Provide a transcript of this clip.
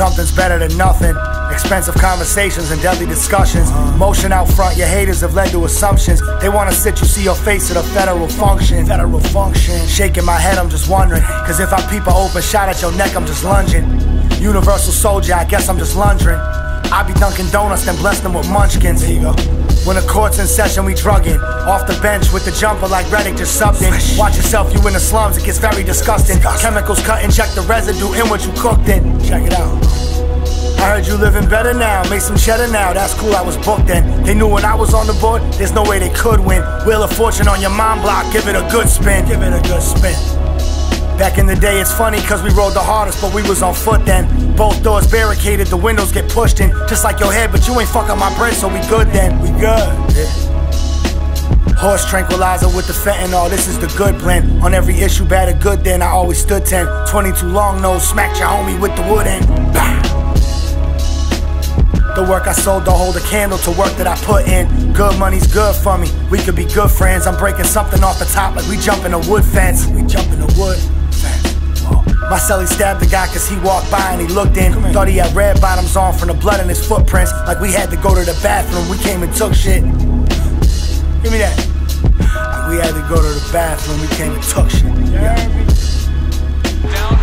something's better than nothing. Expensive conversations and deadly discussions. Motion out front, your haters have led to assumptions. They wanna sit you, see your face at a federal function. Shaking my head, I'm just wondering. Cause if I peep an open shot at your neck, I'm just lunging. Universal soldier, I guess I'm just lunging. I be dunking donuts, then bless them with munchkins. Here you go. When the court's in session, we drugging. Off the bench with the jumper like Reddick just subbed in. Watch yourself, you in the slums, it gets very disgusting. Chemicals cut, inject the residue in what you cooked in. Check it out. I heard you living better now, make some cheddar now. That's cool, I was booked then. They knew when I was on the board, there's no way they could win. Wheel of Fortune on your mind block, give it a good spin. Back in the day, it's funny cause we rode the hardest, but we was on foot then. Both doors barricaded, the windows get pushed in. Just like your head, but you ain't fuck up my bread, so we good then. Yeah. Horse tranquilizer with the fentanyl, this is the good blend. On every issue, bad or good then, I always stood 10. 22 long nose, smacked your homie with the wood end. The work I sold don't hold a candle to work that I put in. Good money's good for me, we could be good friends. I'm breaking something off the top like we jumping a wood fence. My cellie stabbed the guy cause he walked by and he looked in. Thought he had red bottoms on from the blood in his footprints. Like we had to go to the bathroom, we came and took shit. Give me that. Like we had to go to the bathroom, we came and took shit. Yeah.